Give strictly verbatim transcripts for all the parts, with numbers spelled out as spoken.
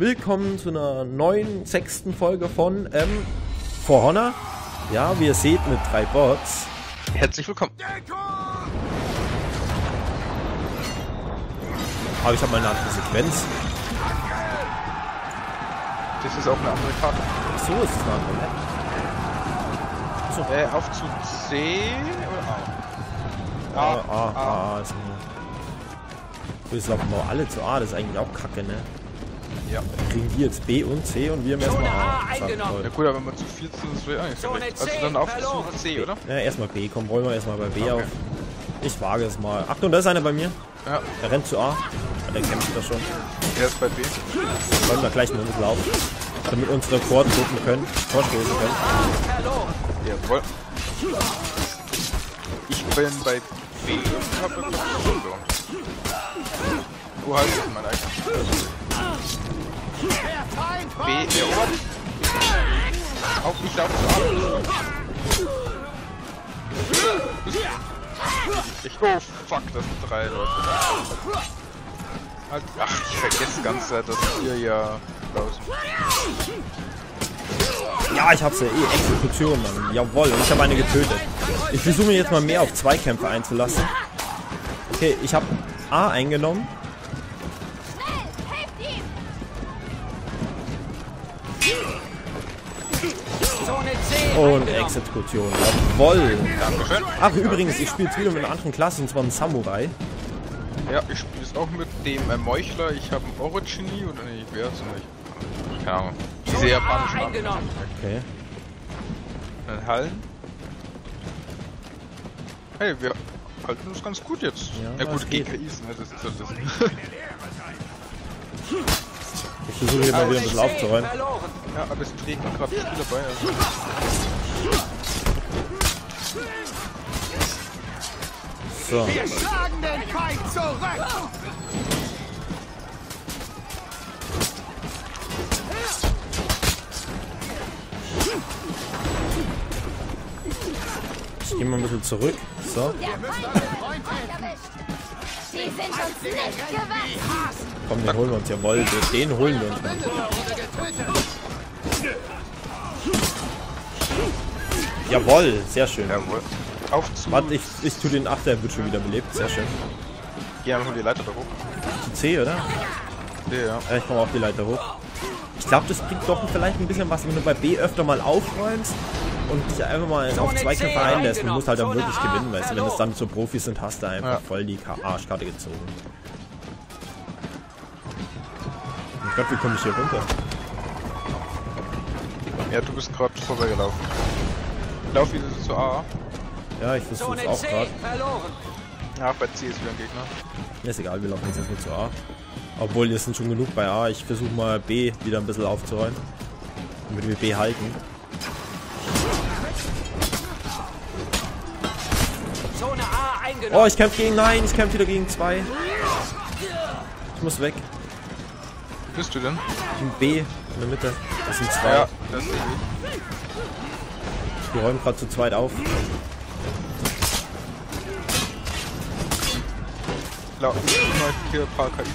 willkommen zu einer neuen, sechsten Folge von ähm, For Honor. Ja, wie ihr seht, mit drei Bots. Herzlich willkommen. Aber ich habe mal eine andere Sequenz. Das ist auch eine andere Karte. Ach so, ist es eine andere Map. So. Äh, auf zu C oder A? A, A, A, A ist gut. Wir laufen auch alle zu A, das ist eigentlich auch kacke, ne? Ja. Kriegen die jetzt B und C und wir haben erstmal A. Ja gut, aber wenn man zu viert sind, ist das eigentlich korrekt. Also dann auf zu C, oder? Ja, erstmal B, komm, wollen wir erstmal bei B okay. auf. Ich wage es mal. Achtung, da ist einer bei mir. Ja. Er rennt zu A. Der kämpft da schon. Er ist bei B. Wir wollen da gleich mit uns laufen. Damit unsere Korten gucken können, vorstoßen können. Jawohl. Ich bin bei B und habe eine Du hast es, mein Alter. B, erobert. Auf, ich darf zu A. Ich, oh, fuck, das sind drei Leute. Ach, ich vergesse die ganze Zeit, dass hier ja draußen. Ja, ich hab's ja eh. Exekution, Mann. Jawohl, und ich habe eine getötet. Ich versuche mir jetzt mal mehr auf Zweikämpfe einzulassen. Okay, ich habe A eingenommen. Und Exekution. Jawohl. Dankeschön. Ach, übrigens, ich spiele wieder mit einer anderen Klasse, und zwar einem Samurai. Ja, ich spiele es auch mit dem äh, Meuchler. Ich habe einen Orochi oder nee, ich werde es nicht. Keine Ahnung. Diese japanischen Namen. Okay. Dann Hallen. Hey, wir halten uns ganz gut jetzt. Ja, ja gut, G K I ist ne, das ist das. Ich versuche hier mal wieder ein bisschen aufzuräumen. Ja, aber es dreht noch gerade viel dabei. Also. So. Wir schlagen den Feind zurück! Ich gehe mal ein bisschen zurück. So. Sie sind uns nicht gewachsen. Komm, den holen wir uns, jawohl, den holen wir uns. Jawohl, sehr schön. Jawohl. Auf zu. Warte, ich, ich tue den Achter, wird schon wieder belebt, sehr schön. Geh einfach die Leiter da hoch. Zu C, oder? Ja, ja. Ja, ich komme auch die Leiter hoch. Ich glaube, das bringt doch vielleicht ein bisschen was, wenn du bei B öfter mal aufräumst und dich einfach mal auf Zweikämpfe einlässt. Du musst halt dann wirklich gewinnen, weißt du. Wenn es dann so Profis sind, hast du einfach ja. voll die Arschkarte gezogen. Ich glaube, wie komme ich hier runter? Ja, du bist gerade vorbeigelaufen. Lauf wieder zu A. Ja, ich versuche es auch gerade. Ja, bei C ist wieder ein Gegner. Ja, ist egal, wir laufen jetzt erstmal zu A. Obwohl, hier sind schon genug bei A. Ich versuche mal B wieder ein bisschen aufzuräumen. Damit wir B halten. Oh, ich kämpfe gegen... Nein, ich kämpfe wieder gegen zwei. Ich muss weg. Wo bist du denn? In B, in der Mitte. Das sind zwei. Ja, das ist wir räumen gerade zu zweit auf. Laut, ich bin heute hier ein paar K Is.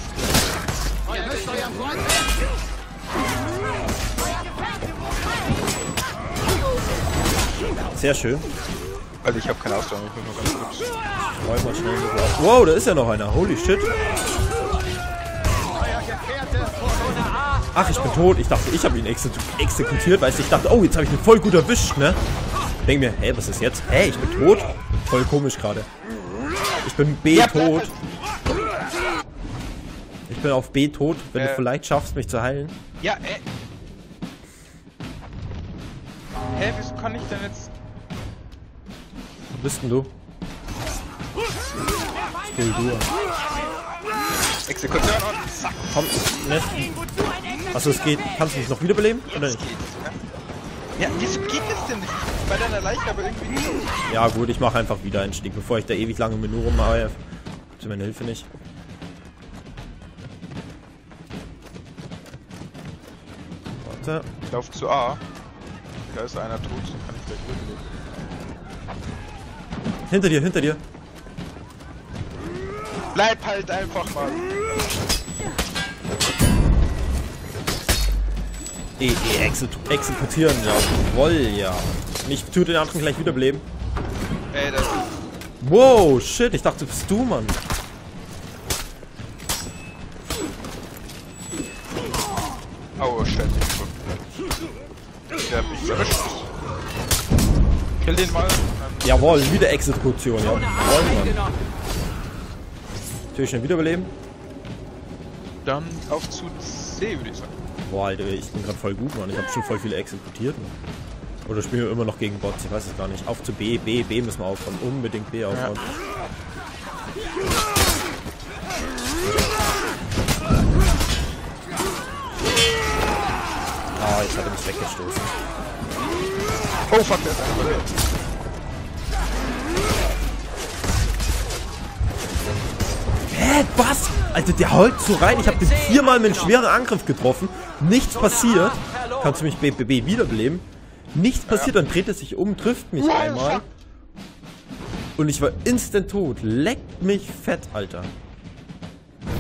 Sehr schön. Also ich habe keine Ausdauer, ich bin nur ganz gut. Ich räume mal schnell so auf. Wow, da ist ja noch einer. Holy shit. Ach, ich bin tot. Ich dachte, ich habe ihn exek exekutiert, weil ich dachte, oh, jetzt habe ich ihn voll gut erwischt, ne? Denk mir, hey, was ist jetzt? Hey, ich bin tot? Voll komisch gerade. Ich bin B tot. Ich bin auf B tot, wenn äh. du vielleicht schaffst, mich zu heilen. Ja, äh. Hä, wieso kann ich denn jetzt... Wo bist denn du? Cool, du. Exekution und zack. Komm, ne? Achso, es geht. Kannst du mich noch wiederbeleben? Oder nicht? Ja, wieso geht das denn nicht? Bei deiner Leiche aber irgendwie nicht. Ja gut, ich mache einfach wieder einen Stick, bevor ich da ewig lange mit nur rummache. Habt ihr meine Hilfe nicht? Warte. Ich lauf zu A. Da ist einer tot, dann kann ich gleich rüberlegen. Hinter dir, hinter dir. Bleib halt einfach mal. Eh, eh, exekutieren, ja. Jawoll, ja. Mich tut den anderen gleich wiederbeleben. Ey, das. Wow, shit, ich dachte, bist du, Mann. Au, oh, shit, ich hab mich erwischt. Kill den mal. Jawohl, wieder Exekution, ja. Jawohl, Mann. Natürlich schnell wiederbeleben. Dann auf zu C, würde ich sagen. Boah, Alter, ich bin gerade voll gut, Mann. Ich habe schon voll viele exekutiert, Mann. Oder spielen wir immer noch gegen Bots? Ich weiß es gar nicht. Auf zu B, B, B müssen wir aufbauen. Unbedingt B aufbauen. Ja. Ah, jetzt hat er mich weggestoßen. Oh fuck, der ist einfach weg. Hä, was? Alter, der holt so rein. Ich habe den viermal mit einem schweren Angriff getroffen. Nichts passiert. Kannst du mich B B B wiederbeleben? Nichts passiert, dann dreht er sich um, trifft mich einmal. Und ich war instant tot. Leckt mich fett, Alter.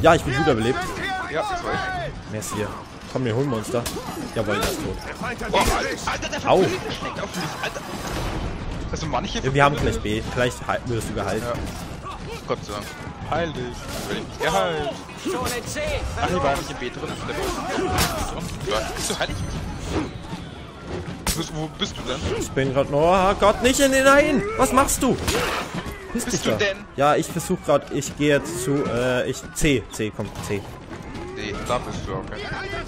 Ja, ich bin wiederbelebt. Ja, mehr ist hier. Komm, wir holen Monster. Jawohl, das ist tot. Oh, Alter, au! Also manche ja, wir haben vielleicht B. Vielleicht wirst du gehalten. Ja. Gott sei Dank. Heil dich. Will ich nicht geheilt. Ach, hier war nicht im B drin. Bist du heilig? Wo bist du denn? Ich bin gerade. Oh Gott, nicht in den Hain! Was machst du? Bist, bist du denn? Ja, ich versuche gerade. Ich gehe jetzt zu. Äh, ich. C. C, komm, C. Nee, da bist du, okay.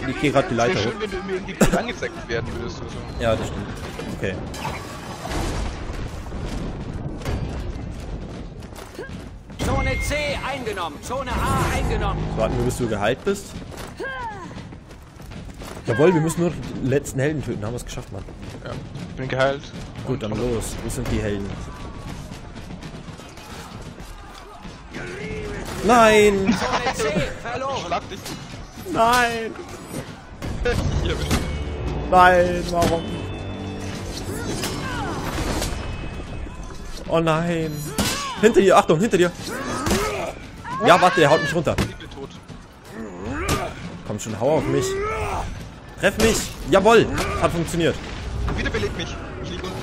Ich gehe gerade die Leiter hoch. Wenn du mir irgendwie angezeigt werden würdest oder so. Ja, das stimmt. Okay. Zone C eingenommen, Zone A eingenommen. So, warten wir, bis du geheilt bist. Jawohl, wir müssen nur die letzten Helden töten. Haben wir es geschafft, Mann. Ja, ich bin geheilt. Gut, dann los. Wo sind die Helden? Nein! Schlag dich. Nein! Nein, warum? Oh nein! Hinter dir, Achtung, hinter dir! Ja, warte, der haut mich runter. Komm schon, hau auf mich. Treff mich! Jawohl! Hat funktioniert. Wiederbelebt mich. Ich liege unten.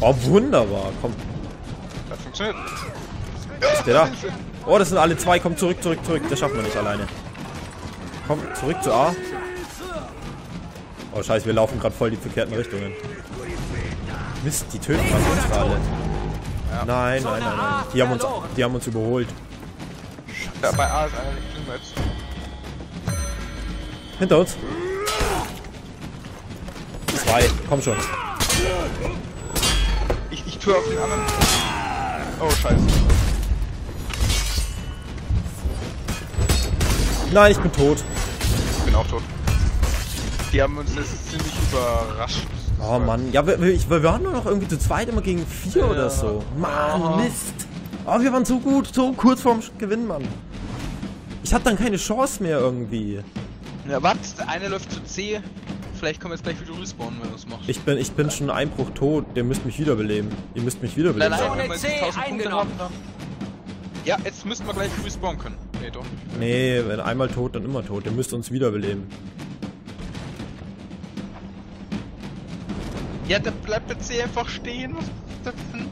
Oh, wunderbar. Komm. Hat funktioniert. Ist der da? Oh, das sind alle zwei. Komm zurück, zurück, zurück. Das schaffen wir nicht alleine. Komm, zurück zu A. Oh, scheiße, wir laufen gerade voll die verkehrten Richtungen. Mist, die töten fast uns gerade. Nein, nein, nein, nein. Die haben uns, die haben uns überholt. Da bei A ist einer. Hinter uns. Zwei, komm schon. Ich, ich tue auf den anderen. Oh, scheiße. Nein, ich bin tot. Ich bin auch tot. Die haben uns jetzt ziemlich überrascht. Oh Mann, ja, wir, wir, wir waren nur noch irgendwie zu zweit immer gegen vier ja. Oder so. Mann, oh. Mist. Oh, wir waren so gut, so kurz vorm Gewinn, Mann. Ich hatte dann keine Chance mehr irgendwie. Na, was? Einer läuft zu C. Vielleicht kommen wir jetzt gleich wieder respawnen, wenn du es machst. Ich bin, ich bin schon Einbruch tot. Der müsst mich wiederbeleben. Ihr müsst mich wiederbeleben. Nein, nein, nein, C haben. Ja, jetzt müssten wir gleich respawnen können. Nee, doch nicht. Nee, wenn einmal tot, dann immer tot. Ihr müsst uns wiederbeleben. Ja, da bleibt der C einfach stehen. Was ist das denn?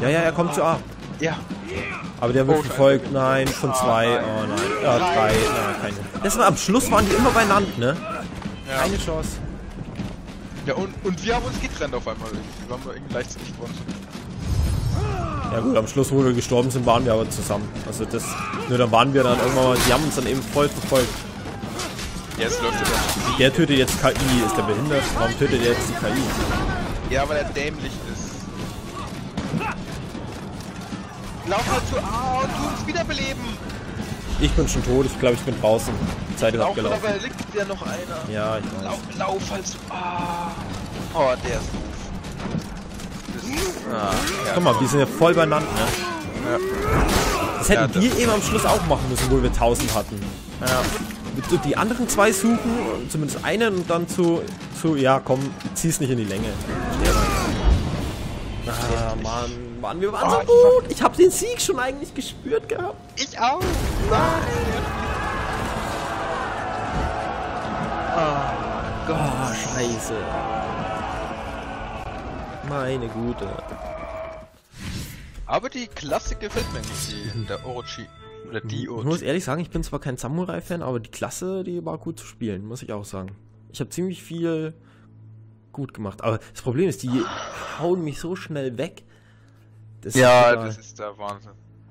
Ja, ja, er kommt zu A. Ja. Aber der wird oh, verfolgt. Nein, von zwei. Oh nein. Oh, nein. Ja, drei. Nein, keine. Das war am Schluss, waren die immer beieinander, ne? Ja. Keine Chance. Ja, und, und wir haben uns getrennt auf einmal. Wir waren irgendwie gleichzeitig geworden. Ja gut, am Schluss, wo wir gestorben sind, waren wir aber zusammen. Also das, nur dann waren wir dann irgendwann mal, die haben uns dann eben voll verfolgt. Jetzt läuft er doch. Der tötet jetzt K I, ist der behindert? Warum tötet er jetzt die K I? Ja, weil er dämlich ist. Lauf mal zu A und tu uns wiederbeleben! Ich bin schon tot, ich glaube ich bin draußen. Die Zeit ist abgelaufen. Aber da liegt ja noch einer. Ja, ich weiß. Lauf, lauf halt zu A. Oh, der ist doof. Ah, ja. Guck mal, die sind ja voll beieinander, ne? Ja. Das hätten ja, das wir eben am Schluss auch machen müssen, wo wir tausend hatten. Ja. Die anderen zwei suchen, zumindest einen, und dann zu, zu ja komm, zieh's nicht in die Länge. Ja. Ah, Mann, Mann, wir waren oh, so gut. Ich hab den Sieg schon eigentlich gespürt gehabt. Ich auch. Nein. Ah, Gott, scheiße. Meine Güte. Aber die Klassik gefällt mir nicht, die, der Orochi. Oder die Orochi. Ich muss ehrlich sagen, ich bin zwar kein Samurai-Fan, aber die Klasse, die war gut zu spielen, muss ich auch sagen. Ich habe ziemlich viel gut gemacht, aber das Problem ist, die hauen mich so schnell weg. Das ja, ist das ist der Wahnsinn.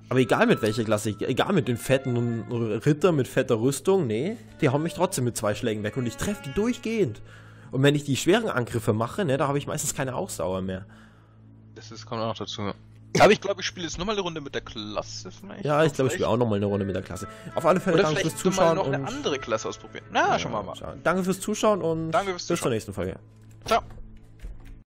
Aber egal mit welcher Klasse, egal mit den fetten Ritter mit fetter Rüstung, nee, die hauen mich trotzdem mit zwei Schlägen weg und ich treffe die durchgehend. Und wenn ich die schweren Angriffe mache, ne, da habe ich meistens keine Ausdauer mehr. Das ist, kommt auch noch dazu. Aber ich glaube, ich spiele jetzt nochmal eine Runde mit der Klasse vielleicht. Ja, ich glaube, ich spiele auch nochmal eine Runde mit der Klasse. Auf alle Fälle, danke fürs Zuschauen. Oder vielleicht noch eine andere Klasse ausprobieren. Na, ja, schon mal mal. Danke fürs Zuschauen und danke fürs Zuschauen. Bis zur nächsten Folge. Ciao.